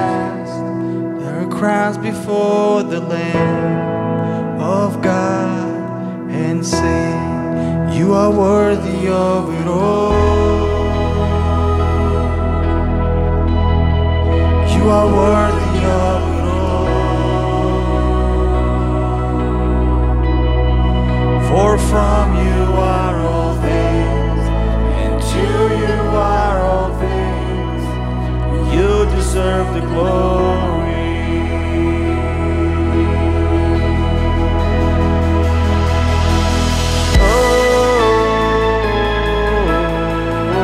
cast. There are crowds before the Lamb of God, and say, you are worthy of it all. You are worthy of it all. For from you are all things, and to you are all things. You deserve the glory. Oh, oh, oh, oh,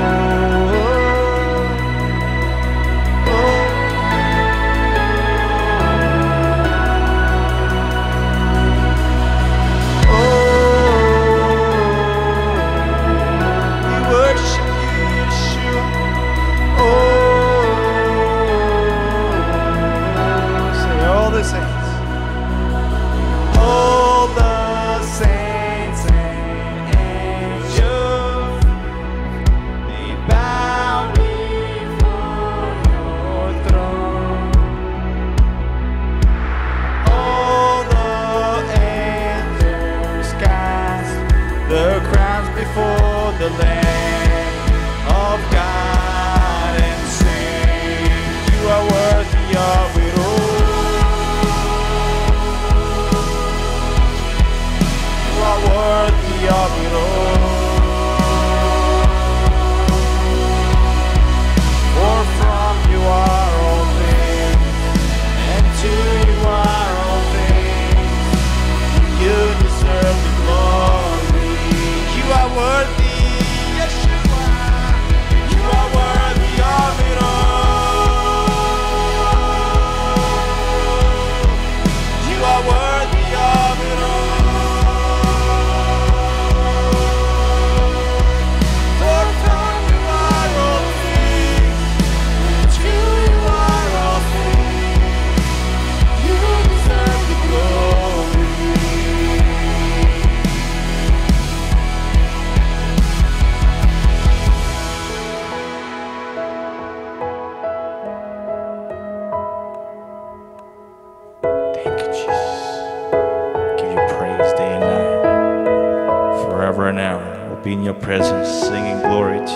oh. We worship you, Yeshua. Oh. All the saints and angels, they bow before your throne. All the angels cast the crowns before the Lamb of God, and sing, you are worthy of it all. Worthy of it all. For from you are all things, and to you are all things. You deserve the glory. You are worthy, Yeshua. You are worthy of it all. You are worthy of it all. Be in your presence, singing glory to you.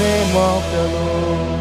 and walked alone.